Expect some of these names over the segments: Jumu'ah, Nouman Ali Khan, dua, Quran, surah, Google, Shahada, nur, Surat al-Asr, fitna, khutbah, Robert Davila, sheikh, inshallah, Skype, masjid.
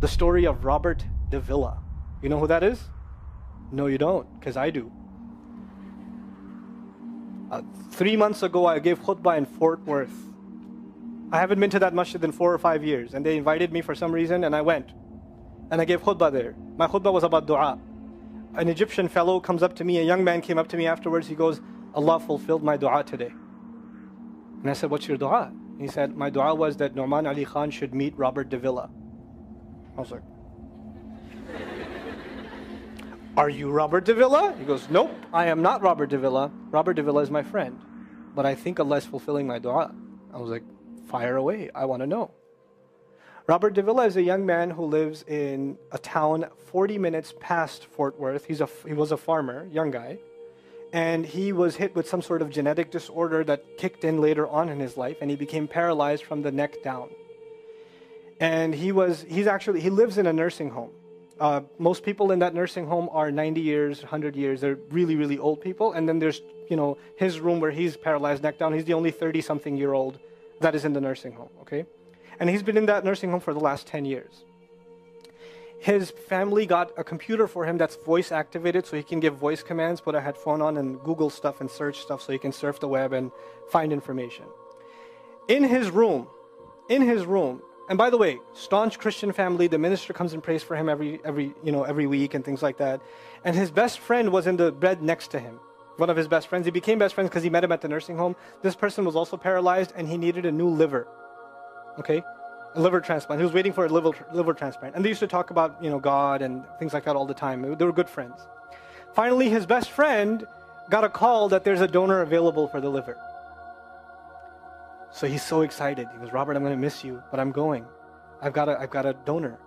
the story of Robert Davila. You know who that is? No, you don't, because I do. 3 months ago, I gave khutbah in Fort Worth. I haven't been to that masjid in 4 or 5 years, and they invited me for some reason, and I went. And I gave khutbah there. My khutbah was about dua. An Egyptian fellow comes up to me, a young man came up to me afterwards, he goes, Allah fulfilled my dua today. And I said, what's your dua? He said, my dua was that Nouman Ali Khan should meet Robert Davila. I was like, are you Robert Davila? He goes, nope, I am not Robert Davila. Robert Davila is my friend, but I think Allah is fulfilling my dua. I was like, fire away, I want to know. Robert Davila is a young man who lives in a town 40 minutes past Fort Worth. He was a farmer, young guy, and he was hit with some sort of genetic disorder that kicked in later on in his life, and he became paralyzed from the neck down. And he lives in a nursing home. Most people in that nursing home are 90 years, 100 years. They're really, really old people. And then there's, you know, his room where he's paralyzed neck down. He's the only 30-something-year-old that is in the nursing home, okay? And he's been in that nursing home for the last 10 years. His family got a computer for him that's voice-activated, so he can give voice commands, put a headphone on, and Google stuff and search stuff so he can surf the web and find information. In his room, and by the way, staunch Christian family, the minister comes and prays for him every week and things like that. And his best friend was in the bed next to him. One of his best friends. He became best friends because he met him at the nursing home. This person was also paralyzed and he needed a new liver. Okay? A liver transplant. He was waiting for a liver transplant. And they used to talk about, you know, God and things like that all the time. They were good friends. Finally, his best friend got a call that there's a donor available for the liver. So he's so excited. He goes, Robert, I'm going to miss you, but I'm going. I've got a donor.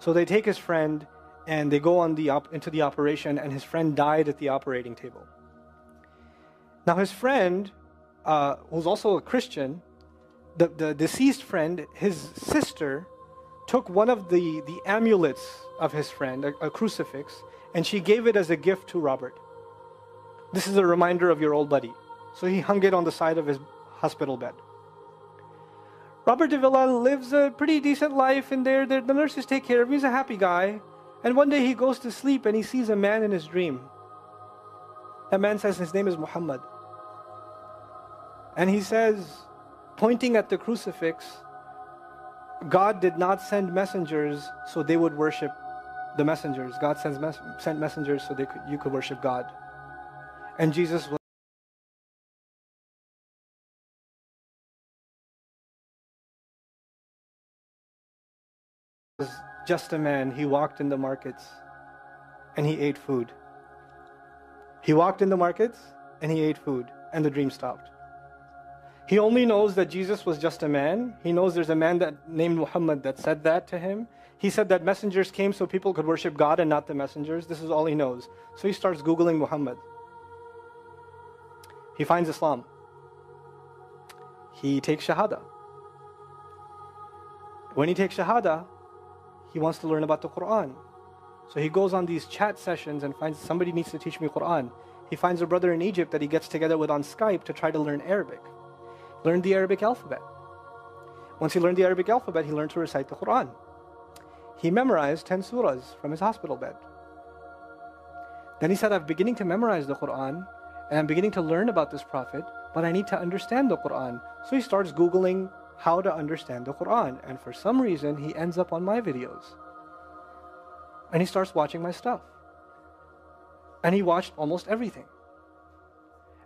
So they take his friend and they go on into the operation, and his friend died at the operating table. Now his friend, who's also a Christian, the deceased friend, his sister took one of the amulets of his friend, a crucifix, and she gave it as a gift to Robert. This is a reminder of your old buddy. So he hung it on the side of his hospital bed. Robert Davila lives a pretty decent life in there. The nurses take care of him. He's a happy guy. And one day he goes to sleep and he sees a man in his dream. That man says his name is Muhammad. And he says, pointing at the crucifix, God did not send messengers so they would worship the messengers. God sent messengers so you could worship God. And Jesus was just a man. He walked in the markets and he ate food. He walked in the markets and he ate food, and the dream stopped. He only knows that Jesus was just a man. He knows there's a man named Muhammad that said that to him. He said that messengers came so people could worship God and not the messengers. This is all he knows. So he starts Googling Muhammad. He finds Islam. He takes Shahada. When he takes Shahada, he wants to learn about the Quran. So he goes on these chat sessions and finds somebody needs to teach me Quran. He finds a brother in Egypt that he gets together with on Skype to try to learn Arabic. Learn the Arabic alphabet. Once he learned the Arabic alphabet, he learned to recite the Quran. He memorized 10 surahs from his hospital bed. Then he said, I'm beginning to memorize the Quran and I'm beginning to learn about this prophet, but I need to understand the Quran. So he starts Googling how to understand the Quran, and for some reason he ends up on my videos. And he starts watching my stuff. And he watched almost everything.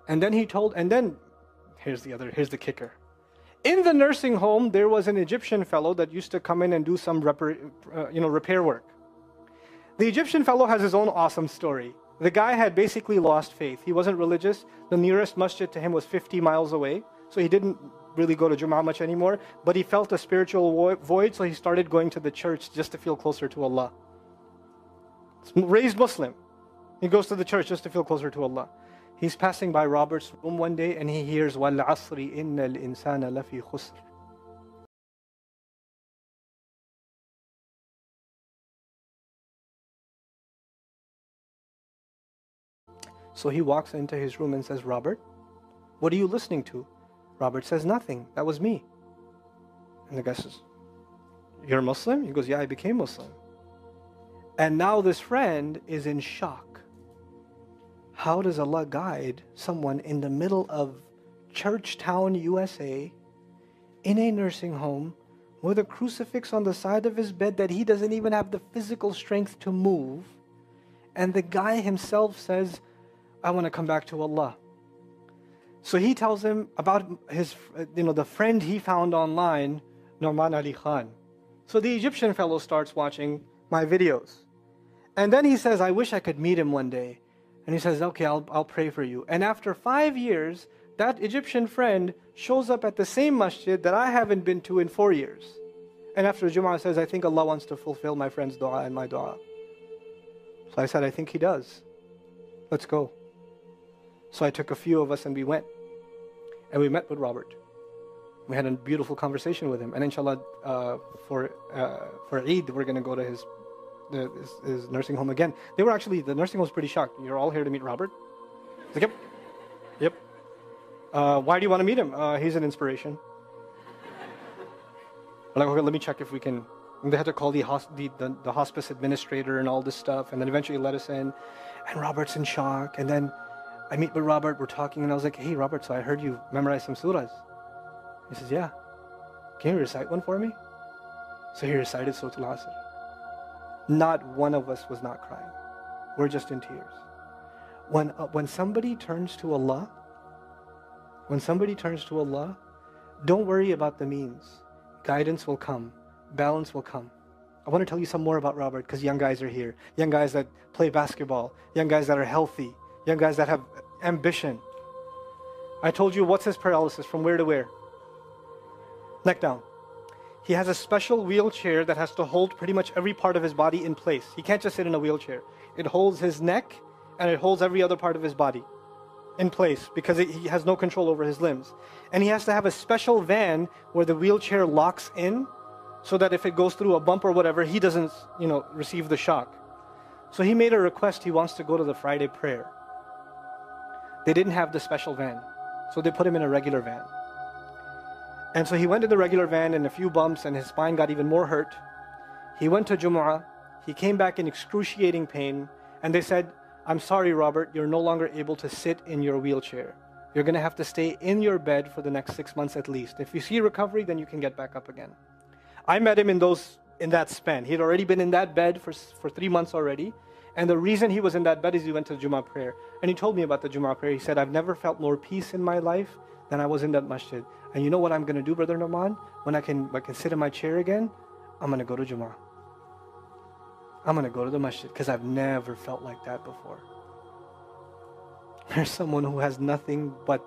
And then here's the kicker. In the nursing home, there was an Egyptian fellow that used to come in and do some repair work. The Egyptian fellow has his own awesome story. The guy had basically lost faith. He wasn't religious. The nearest masjid to him was 50 miles away, so he didn't really go to Jum'ah much anymore, but he felt a spiritual void, so he started going to the church just to feel closer to Allah. Raised Muslim, he goes to the church just to feel closer to Allah. He's passing by Robert's room one day and he hears, Wal asri innal insana lafi khusr. So he walks into his room and says, Robert, what are you listening to? Robert says, nothing, that was me. And the guy says, You're Muslim? He goes, yeah, I became Muslim. And now this friend is in shock. How does Allah guide someone in the middle of Churchtown, USA, in a nursing home with a crucifix on the side of his bed that he doesn't even have the physical strength to move? And the guy himself says, I want to come back to Allah. So he tells him about his, the friend he found online, Nouman Ali Khan. So the Egyptian fellow starts watching my videos. And then he says, I wish I could meet him one day. And he says, okay, I'll pray for you. And after 5 years, that Egyptian friend shows up at the same masjid that I haven't been to in 4 years. And after Jumu'ah says, I think Allah wants to fulfill my friend's dua and my dua. So I said, I think he does. Let's go. So I took a few of us and we went. And we met with Robert. We had a beautiful conversation with him. And inshallah, for Eid, we're going to go to his nursing home again. They were actually, the nursing home was pretty shocked. You're all here to meet Robert? He's like, yep. Yep. Why do you want to meet him? He's an inspiration. I'm like, okay, let me check if we can. And they had to call the hospice administrator and all this stuff. And then eventually let us in. And Robert's in shock. And then I meet with Robert. We're talking. And I was like, hey, Robert, so I heard you memorize some surahs. He says, yeah. Can you recite one for me? So he recited Surat al-Asr. Not one of us was not crying. We're just in tears. When somebody turns to Allah, don't worry about the means. Guidance will come. Balance will come. I want to tell you some more about Robert because young guys are here. Young guys that play basketball. Young guys that are healthy. Young guys that have ambition. I told you, what's his paralysis? From where to where? Neck down. He has a special wheelchair that has to hold pretty much every part of his body in place. He can't just sit in a wheelchair. It holds his neck and it holds every other part of his body in place because he has no control over his limbs. And he has to have a special van where the wheelchair locks in so that if it goes through a bump or whatever, he doesn't, receive the shock. So he made a request. He wants to go to the Friday prayer. They didn't have the special van, so they put him in a regular van. And so he went to the regular van and a few bumps and his spine got even more hurt. He went to Jumu'ah. He came back in excruciating pain. And they said, I'm sorry, Robert, you're no longer able to sit in your wheelchair. You're going to have to stay in your bed for the next 6 months at least. If you see recovery, then you can get back up again. I met him in that span. He had already been in that bed for 3 months already. And the reason he was in that bed is he went to the Jumu'ah prayer. And he told me about the Jumu'ah prayer. He said, I've never felt more peace in my life than I was in that masjid. And you know what I'm going to do, Brother Nouman? When I can sit in my chair again, I'm going to go to Jumu'ah. I'm going to go to the masjid because I've never felt like that before. There's someone who has nothing but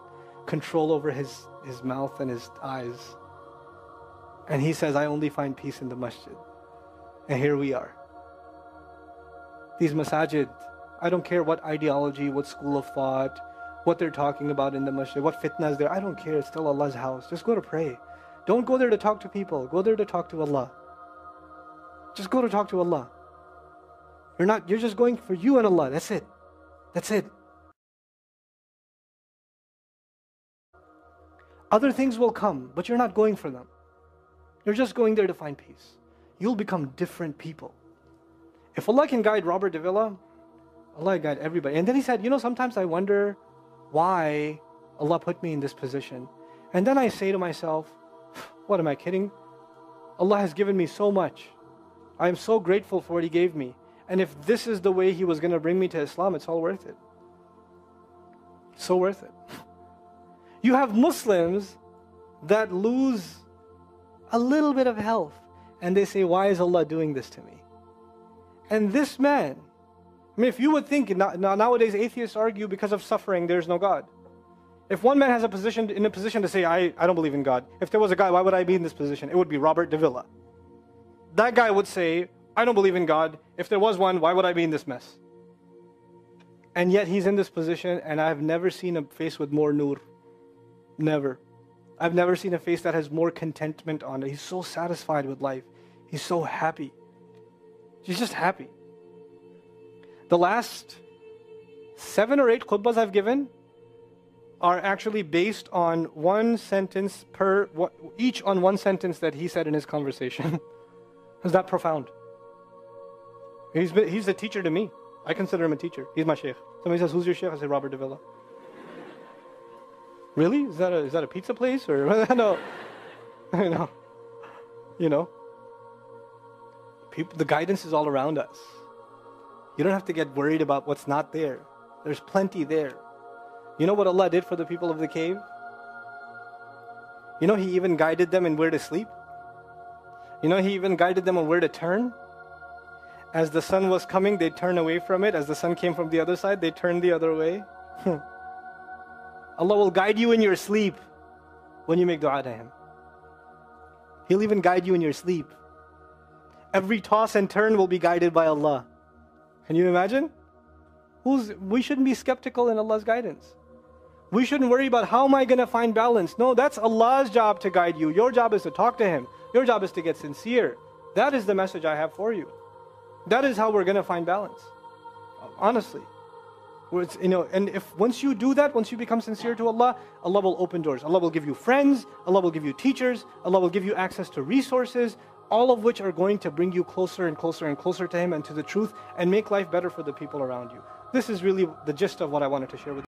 control over his mouth and his eyes. And he says, I only find peace in the masjid. And here we are. These masajid, I don't care what ideology, what school of thought, what they're talking about in the masjid, what fitna is there, I don't care, it's still Allah's house. Just go to pray. Don't go there to talk to people, go there to talk to Allah. Just go to talk to Allah. You're just going for you and Allah, that's it. That's it. Other things will come, but you're not going for them. You're just going there to find peace. You'll become different people. If Allah can guide Robert Davila, Allah guide everybody. And then he said, sometimes I wonder why Allah put me in this position. And then I say to myself, what am I kidding? Allah has given me so much. I am so grateful for what He gave me. And if this is the way He was going to bring me to Islam, it's all worth it. So worth it. You have Muslims that lose a little bit of health. And they say, why is Allah doing this to me? And this man, if you would think, nowadays atheists argue because of suffering, there's no God. If one man has a position to say, I don't believe in God. If there was a guy, why would I be in this position? It would be Robert Davila. That guy would say, I don't believe in God. If there was one, why would I be in this mess? And yet he's in this position, and I've never seen a face with more nur. Never. I've never seen a face that has more contentment on it. He's so satisfied with life. He's so happy. He's just happy. The last 7 or 8 khutbas I've given are actually based on one sentence that he said in his conversation. Is that profound? He's a teacher to me. I consider him a teacher. He's my sheikh. Somebody says, who's your sheikh? I say, Robert Davila. Really? Is that a pizza place? Or no. No. You know? People, the guidance is all around us. You don't have to get worried about what's not there. There's plenty there. You know what Allah did for the people of the cave? You know He even guided them in where to sleep. You know He even guided them on where to turn. As the sun was coming, they turned away from it. As the sun came from the other side, they turned the other way. Allah will guide you in your sleep when you make dua to Him. He'll even guide you in your sleep. Every toss and turn will be guided by Allah. Can you imagine? We shouldn't be skeptical in Allah's guidance. We shouldn't worry about how am I going to find balance. No, that's Allah's job to guide you. Your job is to talk to Him. Your job is to get sincere. That is the message I have for you. That is how we're going to find balance. Honestly. You know, and if once you do that, once you become sincere to Allah, Allah will open doors. Allah will give you friends. Allah will give you teachers. Allah will give you access to resources, all of which are going to bring you closer and closer and closer to Him and to the truth and make life better for the people around you. This is really the gist of what I wanted to share with you.